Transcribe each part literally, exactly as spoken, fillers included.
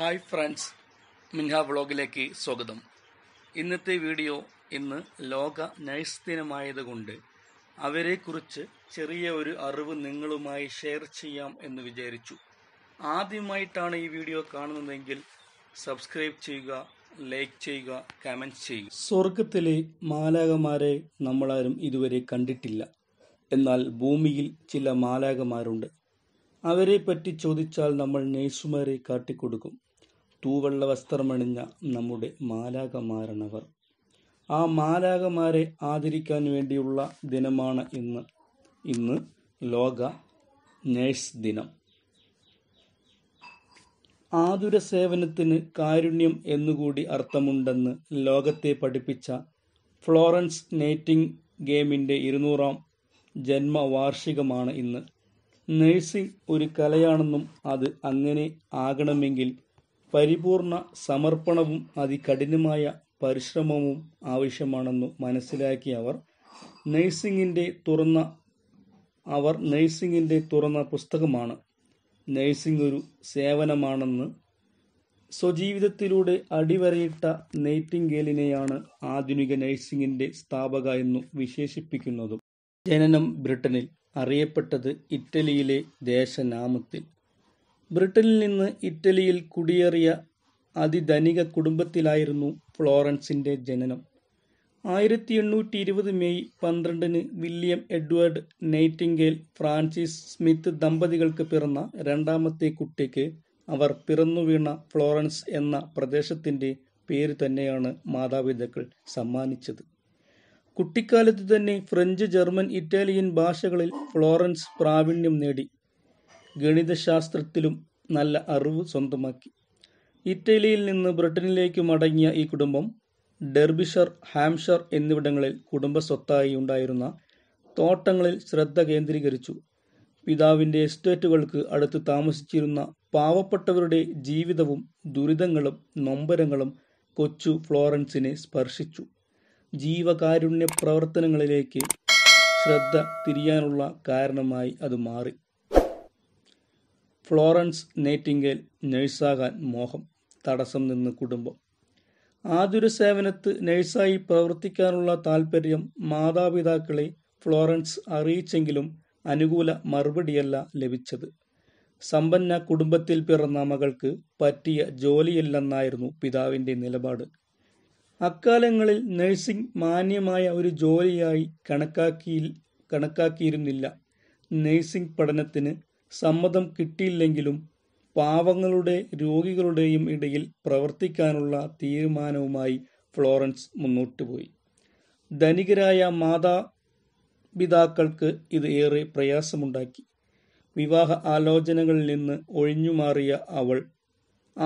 Hi friends, മിൻഹ വ്ളോഗിലേക്ക് സ്വാഗതം. ഇന്നത്തെ വീഡിയോ ഇന്ന് ലോക നഴ്സ് ദിനമായതുകൊണ്ട് അവരെക്കുറിച്ച് ചെറിയ ഒരു അറിവ് നിങ്ങളുമായി ഷെയർ ചെയ്യാം എന്ന് വിചാരിച്ചു. ആദ്യമായിട്ടാണ് ഈ വീഡിയോ കാണുന്നതെങ്കിൽ സബ്സ്ക്രൈബ് ചെയ്യുക, ലൈക്ക് ചെയ്യുക, കമൻറ്റ് ചെയ്യുക. സ്വർഗത്തിലെ മാലാഖമാരെ നമ്മളാരും ഇതുവരെ കണ്ടിട്ടില്ല. എന്നാൽ ഭൂമിയിൽ ചില മാലാഖമാരുണ്ട്. അവരെ പറ്റി ചോദിച്ചാൽ നമ്മൾ നേഴ്സുമാരെ കാട്ടിക്കൊടുക്കും. തൂവെള്ള വസ്ത്രമണിഞ്ഞ നമ്മുടെ മാലാഖമാരണവർ. ആ മാലാഖമാരെ ആദരിക്കാൻ വേണ്ടിയുള്ള ദിനമാണ് ഇന്ന് ഇന്ന് ലോക നേഴ്സ് ദിനം. ആതുര സേവനത്തിന് കാരുണ്യം എന്നുകൂടി അർത്ഥമുണ്ടെന്ന് ലോകത്തെ പഠിപ്പിച്ച ഫ്ലോറൻസ് നൈറ്റിംഗ് ഗെയിലിന്റെ ഇരുന്നൂറാം ജന്മവാർഷികമാണ് ഇന്ന്. നഴ്സിംഗ് ഒരു കലയാണെന്നും അത് അങ്ങനെ ആകണമെങ്കിൽ പരിപൂർണ സമർപ്പണവും അതികഠിനമായ പരിശ്രമവും ആവശ്യമാണെന്നും മനസ്സിലാക്കിയ അവർ നഴ്സിംഗിൻ്റെ തുറന്ന അവർ നഴ്സിംഗിൻ്റെ തുറന്ന പുസ്തകമാണ് നഴ്സിംഗ് ഒരു സേവനമാണെന്ന് സ്വജീവിതത്തിലൂടെ അടിവരയിട്ട നൈറ്റിംഗേലിനെയാണ് ആധുനിക നഴ്സിംഗിൻ്റെ സ്ഥാപക എന്നു വിശേഷിപ്പിക്കുന്നതും. ജനനം ബ്രിട്ടനിൽ, അറിയപ്പെട്ടത് ഇറ്റലിയിലെ ദേശനാമത്തിൽ. ബ്രിട്ടനിൽ നിന്ന് ഇറ്റലിയിൽ കുടിയേറിയ അതിധനിക കുടുംബത്തിലായിരുന്നു ഫ്ലോറൻസിൻ്റെ ജനനം. ആയിരത്തി എണ്ണൂറ്റി ഇരുപത് മെയ് പന്ത്രണ്ടിന് William Edward Nightingale Frances Smith ദമ്പതികൾക്ക് പിറന്ന രണ്ടാമത്തെ കുട്ടിക്ക് അവർ പിറന്നുവീണ ഫ്ലോറൻസ് എന്ന പ്രദേശത്തിൻ്റെ പേര് തന്നെയാണ് മാതാപിതാക്കൾ സമ്മാനിച്ചത്. കുട്ടിക്കാലത്ത് തന്നെ ഫ്രഞ്ച്, ജർമ്മൻ, ഇറ്റാലിയൻ ഭാഷകളിൽ ഫ്ലോറൻസ് പ്രാവീണ്യം നേടി. ഗണിതശാസ്ത്രത്തിലും നല്ല അറിവ് സ്വന്തമാക്കി. ഇറ്റലിയിൽ നിന്ന് ബ്രിട്ടനിലേക്ക് മടങ്ങിയ ഈ കുടുംബം ഡെർബിഷർ, ഹാംഷർ എന്നിവിടങ്ങളിൽ കുടുംബസ്വത്തായി ഉണ്ടായിരുന്ന തോട്ടങ്ങളിൽ ശ്രദ്ധ കേന്ദ്രീകരിച്ചു. പിതാവിൻ്റെ എസ്റ്റേറ്റുകൾക്ക് അടുത്ത് താമസിച്ചിരുന്ന പാവപ്പെട്ടവരുടെ ജീവിതവും ദുരിതങ്ങളും നൊമ്പരങ്ങളും കൊച്ചു ഫ്ലോറൻസിനെ സ്പർശിച്ചു. ജീവകാരുണ്യ പ്രവർത്തനങ്ങളിലേക്ക് ശ്രദ്ധ തിരിയാനുള്ള കാരണമായി അത് മാറി. ഫ്ലോറൻസ് നൈറ്റിംഗേൽ നഴ്സാകാൻ മോഹം, തടസ്സം നിന്ന് കുടുംബം. ആതുര സേവനത്ത് നഴ്സായി പ്രവർത്തിക്കാനുള്ള താൽപ്പര്യം മാതാപിതാക്കളെ ഫ്ലോറൻസ് അറിയിച്ചെങ്കിലും അനുകൂല മറുപടിയല്ല ലഭിച്ചത്. സമ്പന്ന കുടുംബത്തിൽ പിറന്ന മകൾക്ക് പറ്റിയ ജോലിയില്ലെന്നായിരുന്നു പിതാവിൻ്റെ നിലപാട്. അക്കാലങ്ങളിൽ നഴ്സിംഗ് മാന്യമായ ഒരു ജോലിയായി കണക്കാക്കി കണക്കാക്കിയിരുന്നില്ല. നഴ്സിംഗ് പഠനത്തിന് സമ്മതം കിട്ടിയില്ലെങ്കിലും പാവങ്ങളുടെ രോഗികളുടെയും ഇടയിൽ പ്രവർത്തിക്കാനുള്ള തീരുമാനവുമായി ഫ്ലോറൻസ് മുന്നോട്ട് പോയി. ധനികരായ മാതാപിതാക്കൾക്ക് ഇത് ഏറെ പ്രയാസമുണ്ടാക്കി. വിവാഹ ആലോചനകളിൽ നിന്ന് ഒഴിഞ്ഞുമാറിയ അവൾ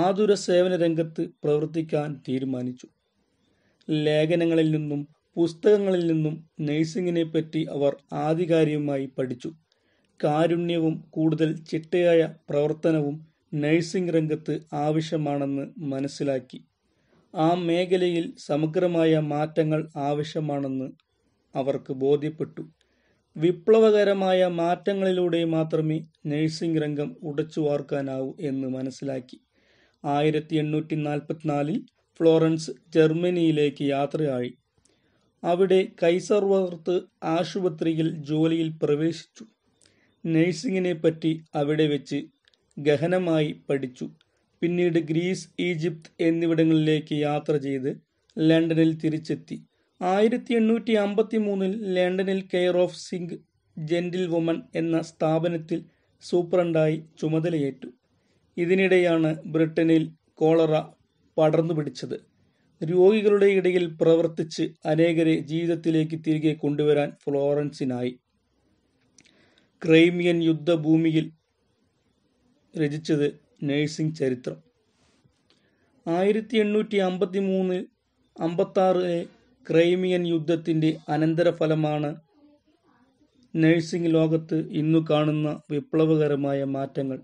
ആതുര സേവന രംഗത്ത് പ്രവർത്തിക്കാൻ തീരുമാനിച്ചു. ലേഖനങ്ങളിൽ നിന്നും പുസ്തകങ്ങളിൽ നിന്നും നഴ്സിംഗിനെ പറ്റി അവർ ആധികാരികമായി പഠിച്ചു. കാരുണ്യവും കൂടുതൽ ചിട്ടയായ പ്രവർത്തനവും നഴ്സിംഗ് രംഗത്ത് ആവശ്യമാണെന്ന് മനസ്സിലാക്കി. ആ മേഖലയിൽ സമഗ്രമായ മാറ്റങ്ങൾ ആവശ്യമാണെന്ന് അവർക്ക് ബോധ്യപ്പെട്ടു. വിപ്ലവകരമായ മാറ്റങ്ങളിലൂടെ മാത്രമേ നഴ്സിംഗ് രംഗം ഉടച്ചു വാർക്കാനാവൂ എന്ന് മനസ്സിലാക്കി. ആയിരത്തി എണ്ണൂറ്റി നാൽപ്പത്തിനാലിൽ ഫ്ലോറൻസ് ജർമ്മനിയിലേക്ക് യാത്രയായി. അവിടെ കൈസർവർത്ത് ആശുപത്രിയിൽ ജോലിയിൽ പ്രവേശിച്ചു. നഴ്സിംഗിനെ പറ്റി അവിടെ വെച്ച് ഗഹനമായി പഠിച്ചു. പിന്നീട് ഗ്രീസ്, ഈജിപ്ത് എന്നിവിടങ്ങളിലേക്ക് യാത്ര ചെയ്ത് ലണ്ടനിൽ തിരിച്ചെത്തി. ആയിരത്തി എണ്ണൂറ്റി അമ്പത്തി മൂന്നിൽ ലണ്ടനിൽ care of sick gentle woman എന്ന സ്ഥാപനത്തിൽ സൂപ്രണ്ടായി ചുമതലയേറ്റു. ഇതിനിടെയാണ് ബ്രിട്ടനിൽ കോളറ പടർന്നു പിടിച്ചത്. രോഗികളുടെ ഇടയിൽ പ്രവർത്തിച്ച് അനേകരെ ജീവിതത്തിലേക്ക് തിരികെ കൊണ്ടുവരാൻ ഫ്ലോറൻസിനായി. ക്രൈമിയൻ യുദ്ധഭൂമിയിൽ രചിച്ചത് നഴ്സിംഗ് ചരിത്രം. ആയിരത്തി എണ്ണൂറ്റി അമ്പത്തി മൂന്ന് അമ്പത്തി ആറിലെ ക്രൈമിയൻ യുദ്ധത്തിൻ്റെ അനന്തരഫലമാണ് നഴ്സിംഗ് ലോകത്ത് ഇന്നു കാണുന്ന വിപ്ലവകരമായ മാറ്റങ്ങൾ.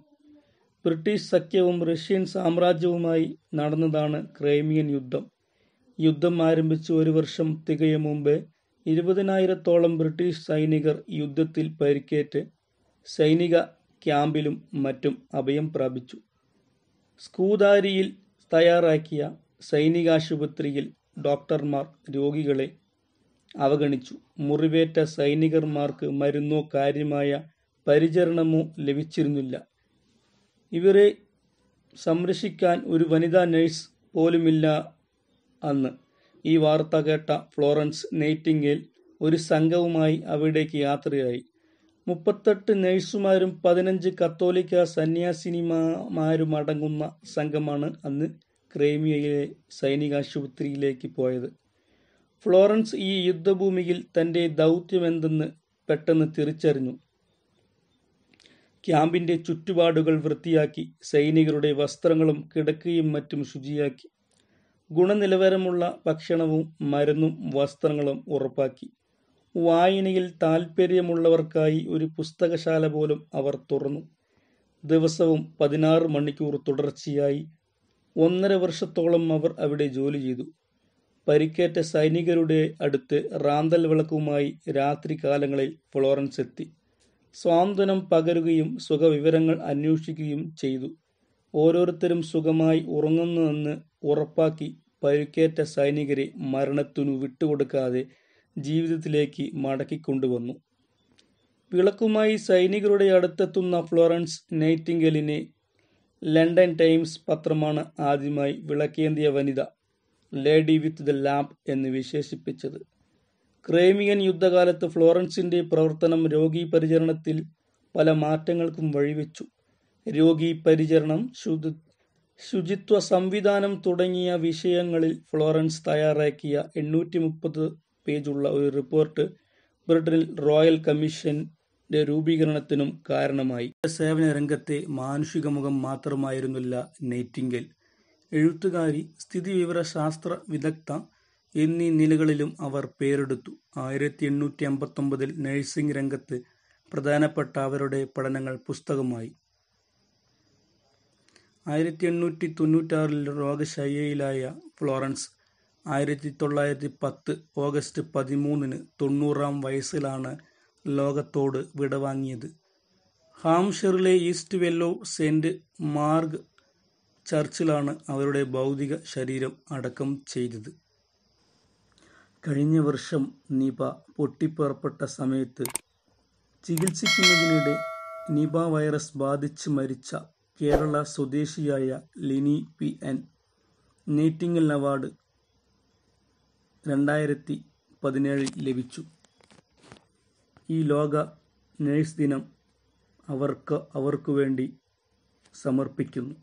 ബ്രിട്ടീഷ് സഖ്യവും റഷ്യൻ സാമ്രാജ്യവുമായി നടന്നതാണ് ക്രൈമിയൻ യുദ്ധം. യുദ്ധം ആരംഭിച്ച് ഒരു വർഷം തികയും മുമ്പേ ഇരുപതിനായിരത്തോളം ബ്രിട്ടീഷ് സൈനികർ യുദ്ധത്തിൽ പരിക്കേറ്റ് സൈനിക ക്യാമ്പിലും മറ്റും അഭയം പ്രാപിച്ചു. സ്കൂദാരിയിൽ തയ്യാറാക്കിയ സൈനികാശുപത്രിയിൽ ഡോക്ടർമാർ രോഗികളെ അവഗണിച്ചു. മുറിവേറ്റ സൈനികന്മാർക്ക് മരുന്നോ കാര്യമായ പരിചരണമോ ലഭിച്ചിരുന്നില്ല. ഇവരെ സംരക്ഷിക്കാൻ ഒരു വനിതാ നഴ്സ് പോലുമില്ല. അന്ന് ഈ വാർത്ത കേട്ട ഫ്ലോറൻസ് നൈറ്റിംഗേൽ ഒരു സംഘവുമായി അവിടേക്ക് യാത്രയായി. മുപ്പത്തെട്ട് നഴ്സുമാരും പതിനഞ്ച് കത്തോലിക്ക സന്യാസിനിമാരും അടങ്ങുന്ന സംഘമാണ് അന്ന് ക്രൈമിയയിലെ സൈനികാശുപത്രിയിലേക്ക് പോയത്. ഫ്ലോറൻസ് ഈ യുദ്ധഭൂമിയിൽ തൻ്റെ ദൗത്യമെന്തെന്ന് പെട്ടെന്ന് തിരിച്ചറിഞ്ഞു. ക്യാമ്പിൻ്റെ ചുറ്റുപാടുകൾ വൃത്തിയാക്കി, സൈനികരുടെ വസ്ത്രങ്ങളും കിടക്കയും മറ്റും ശുചിയാക്കി, ഗുണനിലവാരമുള്ള ഭക്ഷണവും മരുന്നും വസ്ത്രങ്ങളും ഉറപ്പാക്കി. വായനയിൽ താൽപ്പര്യമുള്ളവർക്കായി ഒരു പുസ്തകശാല പോലും അവർ തുറന്നു. ദിവസവും പതിനാറ് മണിക്കൂർ തുടർച്ചയായി ഒന്നര വർഷത്തോളം അവർ അവിടെ ജോലി ചെയ്തു. പരിക്കേറ്റ സൈനികരുടെ അടുത്ത് റാന്തൽ വിളക്കുമായി രാത്രി കാലങ്ങളിൽ ഫ്ലോറൻസ് എത്തി സ്വാന്തനം പകരുകയും സുഖവിവരങ്ങൾ അന്വേഷിക്കുകയും ചെയ്തു. ഓരോരുത്തരും സുഖമായി ഉറങ്ങുന്നുവെന്ന് ഉറപ്പാക്കി പരിക്കേറ്റ സൈനികരെ മരണത്തിനു വിട്ടുകൊടുക്കാതെ ജീവിതത്തിലേക്ക് മടക്കിക്കൊണ്ടുവന്നു. വിളക്കുമായി സൈനികരുടെ അടുത്തെത്തുന്ന ഫ്ലോറൻസ് നൈറ്റിംഗേലിനെ ലണ്ടൻ ടൈംസ് പത്രമാണ് ആദ്യമായി വിളക്കേന്തിയ വനിത, ലേഡി വിത്ത് ദ ലാമ്പ് എന്ന് വിശേഷിപ്പിച്ചത്. ക്രൈമിയൻ യുദ്ധകാലത്ത് ഫ്ലോറൻസിൻ്റെ പ്രവർത്തനം രോഗീ പരിചരണത്തിൽ പല മാറ്റങ്ങൾക്കും വഴിവെച്ചു. രോഗീ പരിചരണം, ശുചി ശുചിത്വ സംവിധാനം തുടങ്ങിയ വിഷയങ്ങളിൽ ഫ്ലോറൻസ് തയ്യാറാക്കിയ എണ്ണൂറ്റി മുപ്പത് പേജുള്ള ഒരു റിപ്പോർട്ട് ബ്രിട്ടനിൽ റോയൽ കമ്മീഷൻ്റെ രൂപീകരണത്തിനും കാരണമായി. സേവന രംഗത്തെ മാനുഷിക മുഖം മാത്രമായിരുന്നില്ല നൈറ്റിംഗേൽ, എഴുത്തുകാരി, സ്ഥിതിവിവരശാസ്ത്ര വിദഗ്ധ എന്നീ നിലകളിലും അവർ പേരെടുത്തു. ആയിരത്തി എണ്ണൂറ്റി അമ്പത്തി ഒമ്പതിൽ നഴ്സിംഗ് രംഗത്ത് പ്രധാനപ്പെട്ട അവരുടെ പഠനങ്ങൾ പുസ്തകമായി. ആയിരത്തി എണ്ണൂറ്റി തൊണ്ണൂറ്റാറിൽ രോഗശയ്യയിലായ ഫ്ലോറൻസ് ആയിരത്തി തൊള്ളായിരത്തി പത്ത് ഓഗസ്റ്റ് പതിമൂന്നിന് തൊണ്ണൂറാം വയസ്സിലാണ് ലോകത്തോട് വിടവാങ്ങിയത്. ഹാംഷറിലെ ഈസ്റ്റ് വെല്ലോ സെൻറ്റ് മാർഗ് ചർച്ചിലാണ് അവരുടെ ഭൗതിക ശരീരം അടക്കം ചെയ്തത്. കഴിഞ്ഞ വർഷം നിപ പൊട്ടിപ്പുറപ്പെട്ട സമയത്ത് ചികിത്സിക്കുന്നതിനിടെ നിപ വൈറസ് ബാധിച്ച് മരിച്ച കേരള സ്വദേശിയായ Lini P N Nightingale award രണ്ടായിരത്തി പതിനേഴിൽ ലഭിച്ചു. ഈ ലോക നഴ്സ് ദിനം അവർക്ക് അവർക്കു വേണ്ടി സമർപ്പിക്കുന്നു.